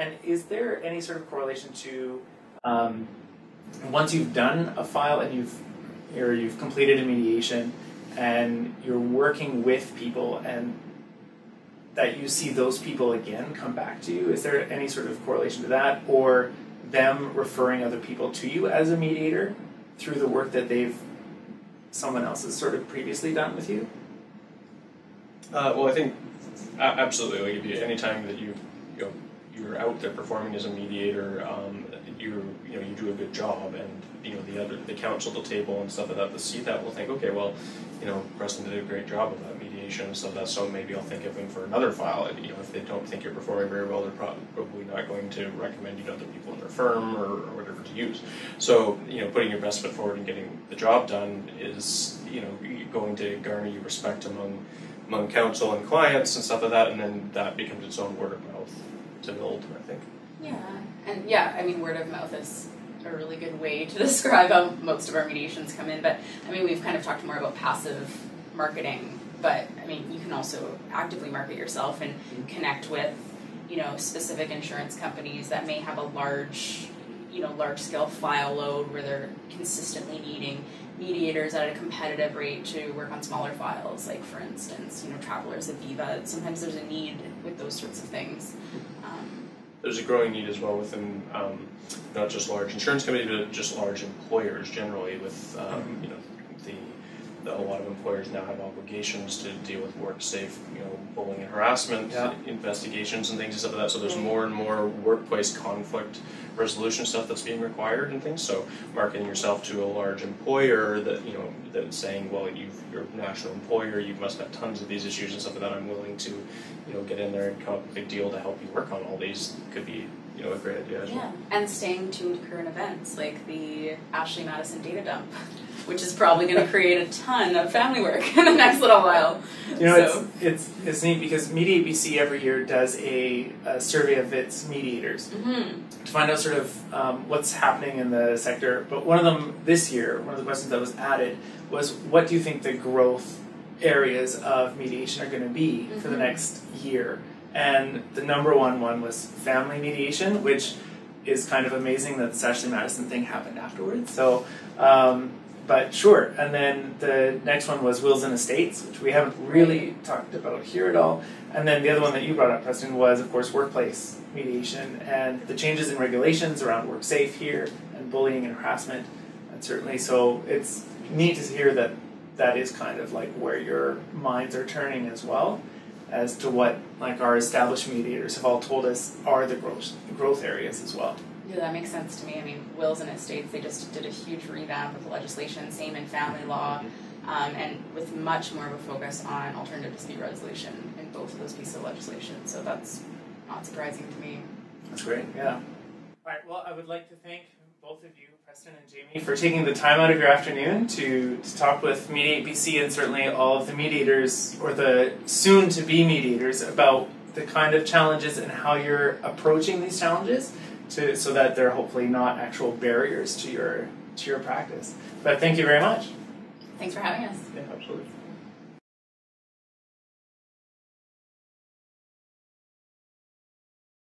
And is there any sort of correlation to once you've done a file and you've completed a mediation and you're working with people and that you see those people again come back to you? Is there any sort of correlation to that, or them referring other people to you as a mediator through the work that someone else has sort of previously done with you? Well, I think absolutely. Like, any time that you're out there performing as a mediator, you do a good job, and the counsel at the table and stuff like that, the CTAB will think, okay, well, Preston did a great job of that mediation and stuff like that, so maybe I'll think of him for another file. And, if they don't think you're performing very well, they're probably not going to recommend you to other people in their firm or whatever to use. So, putting your best foot forward and getting the job done is, going to garner you respect among counsel and clients and stuff like that, and then that becomes its own word of mouth to build, I think. Yeah, and word of mouth is a really good way to describe how most of our mediations come in, but we've kind of talked more about passive marketing, but you can also actively market yourself and connect with, specific insurance companies that may have a large-scale file load where they're consistently needing mediators at a competitive rate to work on smaller files, like, for instance, Travelers of Viva. Sometimes there's a need with those sorts of things. There's a growing need as well within not just large insurance companies, but just large employers generally. With a lot of employers now have obligations to deal with work-safe, bullying and harassment investigations and things and stuff like that. So there's more and more workplace conflict resolution stuff that's being required and things. So marketing yourself to a large employer that that's saying, well, you're a national employer, you must have tons of these issues and stuff like that. I'm willing to, get in there and come up with a big deal to help you work on all these. Could be a great idea as well. And staying tuned to current events like the Ashley Madison data dump, which is probably going to create a ton of family work in the next little while. It's neat because Mediate BC every year does a survey of its mediators to find out sort of what's happening in the sector. But one of them this year, one of the questions that was added was, what do you think the growth areas of mediation are going to be for the next year? And the number one was family mediation, which is kind of amazing that the Ashley Madison thing happened afterwards. So, but sure. And then the next one was wills and estates, which we haven't really talked about here at all. And then the other one that you brought up, Preston, was, of course, workplace mediation and the changes in regulations around work safe here and bullying and harassment. And certainly, so it's neat to hear that that is kind of like where your minds are turning as well, as to what our established mediators have all told us are the growth areas as well. Yeah, that makes sense to me. Wills and estates, they just did a huge revamp with the legislation, same in family law, and with much more of a focus on alternative dispute resolution in both of those pieces of legislation. So that's not surprising to me. That's great, yeah. All right, well, I would like to thank both of you, Preston and Jamie, for taking the time out of your afternoon to talk with Mediate BC and certainly all of the mediators, or the soon-to-be mediators, about the kind of challenges and how you're approaching these challenges so that they're hopefully not actual barriers to your practice. But thank you very much. Thanks for having us. Yeah, absolutely.